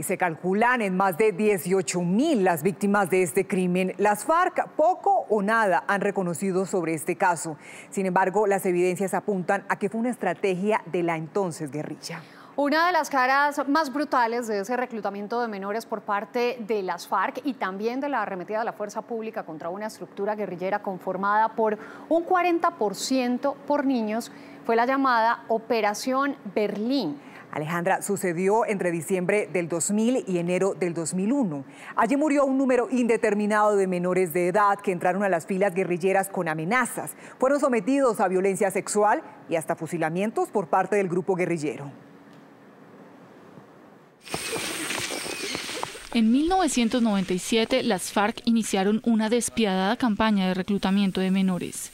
y se calculan en más de 18.000 las víctimas de este crimen. Las FARC poco o nada han reconocido sobre este caso. Sin embargo, las evidencias apuntan a que fue una estrategia de la entonces guerrilla. Una de las caras más brutales de ese reclutamiento de menores por parte de las FARC y también de la arremetida de la fuerza pública contra una estructura guerrillera conformada por un 40% por niños fue la llamada Operación Berlín. Alejandra, sucedió entre diciembre del 2000 y enero del 2001. Allí murió un número indeterminado de menores de edad que entraron a las filas guerrilleras con amenazas. Fueron sometidos a violencia sexual y hasta fusilamientos por parte del grupo guerrillero. En 1997, las FARC iniciaron una despiadada campaña de reclutamiento de menores.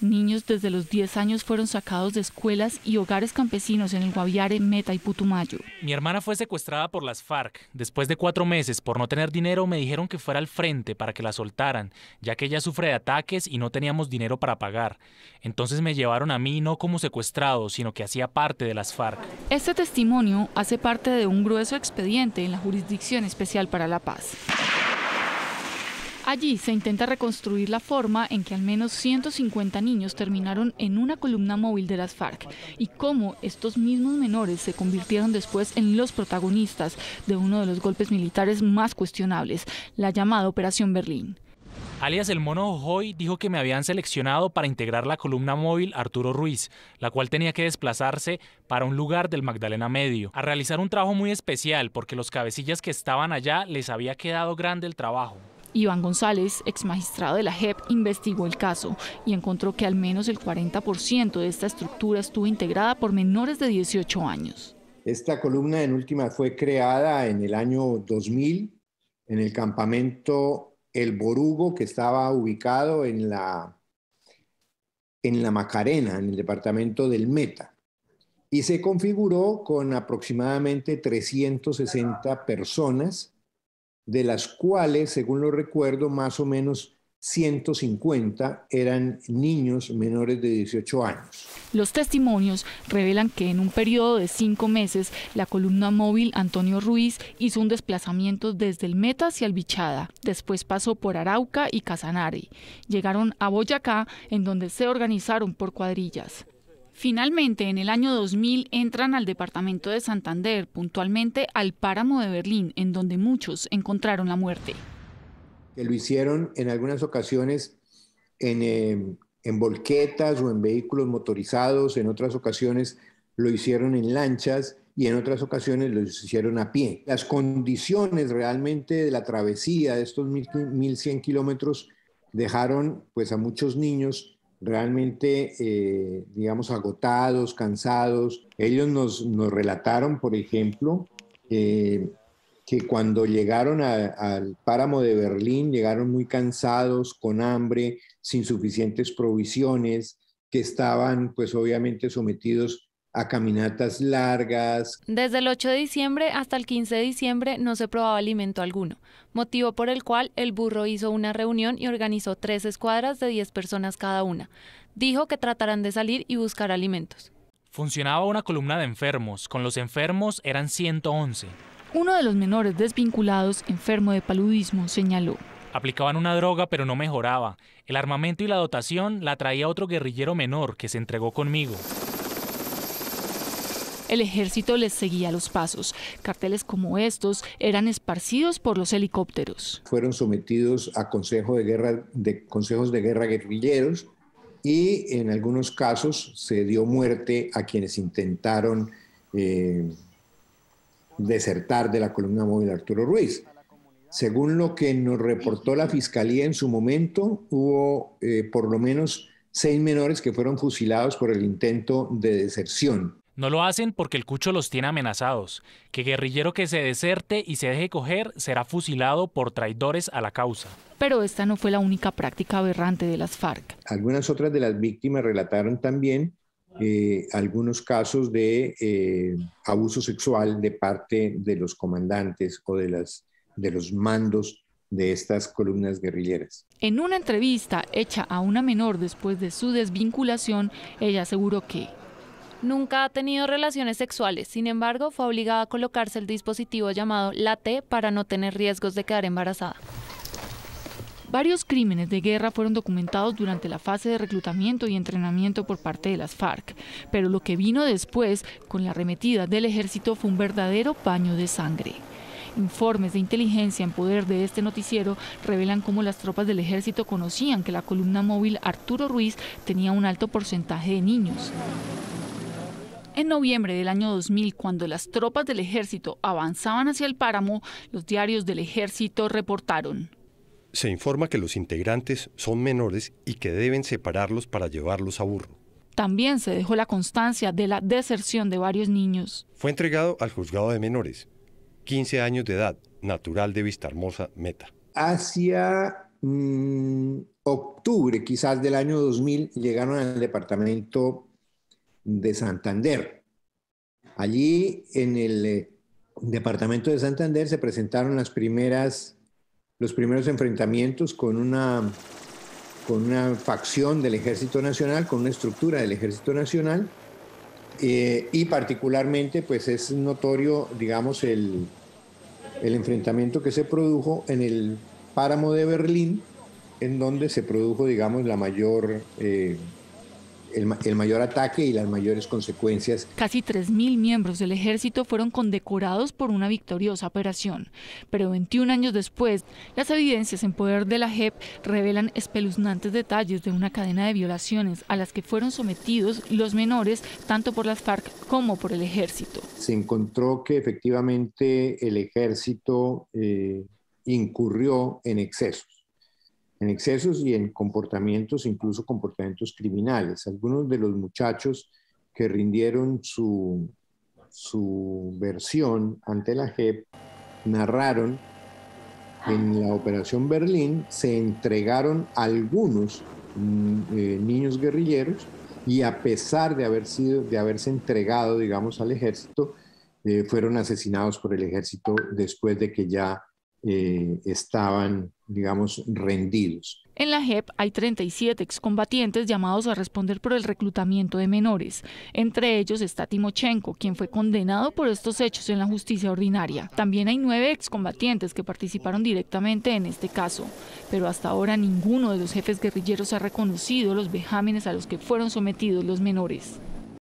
Niños desde los 10 años fueron sacados de escuelas y hogares campesinos en el Guaviare, Meta y Putumayo. Mi hermana fue secuestrada por las FARC. Después de 4 meses, por no tener dinero, me dijeron que fuera al frente para que la soltaran, ya que ella sufre de ataques y no teníamos dinero para pagar. Entonces me llevaron a mí no como secuestrado, sino que hacía parte de las FARC. Este testimonio hace parte de un grueso expediente en la Jurisdicción Especial para la Paz. Allí se intenta reconstruir la forma en que al menos 150 niños terminaron en una columna móvil de las FARC y cómo estos mismos menores se convirtieron después en los protagonistas de uno de los golpes militares más cuestionables, la llamada Operación Berlín. Alias el Mono Jojoy dijo que me habían seleccionado para integrar la columna móvil Arturo Ruiz, la cual tenía que desplazarse para un lugar del Magdalena Medio, a realizar un trabajo muy especial porque los cabecillas que estaban allá les había quedado grande el trabajo. Iván González, ex magistrado de la JEP, investigó el caso y encontró que al menos el 40% de esta estructura estuvo integrada por menores de 18 años. Esta columna en última fue creada en el año 2000 en el campamento El Borugo, que estaba ubicado en la Macarena, en el departamento del Meta, y se configuró con aproximadamente 360 personas, de las cuales, según lo recuerdo, más o menos 150 eran niños menores de 18 años. Los testimonios revelan que en un periodo de 5 meses, la columna móvil Antonio Ruiz hizo un desplazamiento desde el Meta hacia el Bichada. Después pasó por Arauca y Casanare. Llegaron a Boyacá, en donde se organizaron por cuadrillas. Finalmente, en el año 2000 entran al departamento de Santander, puntualmente al páramo de Berlín, en donde muchos encontraron la muerte. Que lo hicieron en algunas ocasiones en volquetas o en vehículos motorizados, en otras ocasiones lo hicieron en lanchas y en otras ocasiones lo hicieron a pie. Las condiciones realmente de la travesía de estos 1.100 kilómetros dejaron pues a muchos niños realmente, digamos, agotados, cansados. Ellos nos relataron, por ejemplo, que cuando llegaron al páramo de Berlín, llegaron muy cansados, con hambre, sin suficientes provisiones, que estaban, pues, obviamente sometidos a caminatas largas. Desde el 8 de diciembre hasta el 15 de diciembre no se probaba alimento alguno, motivo por el cual el burro hizo una reunión y organizó 3 escuadras de 10 personas cada una. Dijo que tratarán de salir y buscar alimentos. Funcionaba una columna de enfermos, con los enfermos eran 111. Uno de los menores desvinculados, enfermo de paludismo, señaló. Aplicaban una droga pero no mejoraba. El armamento y la dotación la traía otro guerrillero menor que se entregó conmigo. El ejército les seguía los pasos. Carteles como estos eran esparcidos por los helicópteros. Fueron sometidos a consejos de guerra guerrilleros y en algunos casos se dio muerte a quienes intentaron desertar de la columna móvil Arturo Ruiz. Según lo que nos reportó la Fiscalía en su momento, hubo por lo menos 6 menores que fueron fusilados por el intento de deserción. No lo hacen porque el Cucho los tiene amenazados, que guerrillero que se deserte y se deje coger será fusilado por traidores a la causa. Pero esta no fue la única práctica aberrante de las FARC. Algunas otras de las víctimas relataron también algunos casos de abuso sexual de parte de los comandantes o de los mandos de estas columnas guerrilleras. En una entrevista hecha a una menor después de su desvinculación, ella aseguró que Nunca ha tenido relaciones sexuales, sin embargo, fue obligada a colocarse el dispositivo llamado LATE para no tener riesgos de quedar embarazada. Varios crímenes de guerra fueron documentados durante la fase de reclutamiento y entrenamiento por parte de las FARC, pero lo que vino después, con la arremetida del ejército, fue un verdadero baño de sangre. Informes de inteligencia en poder de este noticiero revelan cómo las tropas del ejército conocían que la columna móvil Arturo Ruiz tenía un alto porcentaje de niños. En noviembre del año 2000, cuando las tropas del ejército avanzaban hacia el páramo, los diarios del ejército reportaron: se informa que los integrantes son menores y que deben separarlos para llevarlos a Burro. También se dejó la constancia de la deserción de varios niños. Fue entregado al juzgado de menores, 15 años de edad, natural de Vistahermosa, Meta. Hacia octubre quizás del año 2000 llegaron al departamento de Santander. Allí, en el departamento de Santander, se presentaron los primeros enfrentamientos con una facción del Ejército Nacional, con una estructura del Ejército Nacional, y particularmente, pues es notorio, digamos, el enfrentamiento que se produjo en el páramo de Berlín, en donde se produjo, digamos, la mayor... El mayor ataque y las mayores consecuencias. Casi 3.000 miembros del ejército fueron condecorados por una victoriosa operación. Pero 21 años después, las evidencias en poder de la JEP revelan espeluznantes detalles de una cadena de violaciones a las que fueron sometidos los menores, tanto por las FARC como por el ejército. Se encontró que efectivamente el ejército incurrió en excesos. Y en comportamientos, incluso comportamientos criminales. Algunos de los muchachos que rindieron su versión ante la JEP narraron en la Operación Berlín se entregaron algunos niños guerrilleros, y a pesar de haberse entregado, digamos, al ejército, fueron asesinados por el ejército después de que ya estaban, digamos, rendidos. En la JEP hay 37 excombatientes llamados a responder por el reclutamiento de menores. Entre ellos está Timochenko, quien fue condenado por estos hechos en la justicia ordinaria. También hay 9 excombatientes que participaron directamente en este caso. Pero hasta ahora ninguno de los jefes guerrilleros ha reconocido los vejámenes a los que fueron sometidos los menores.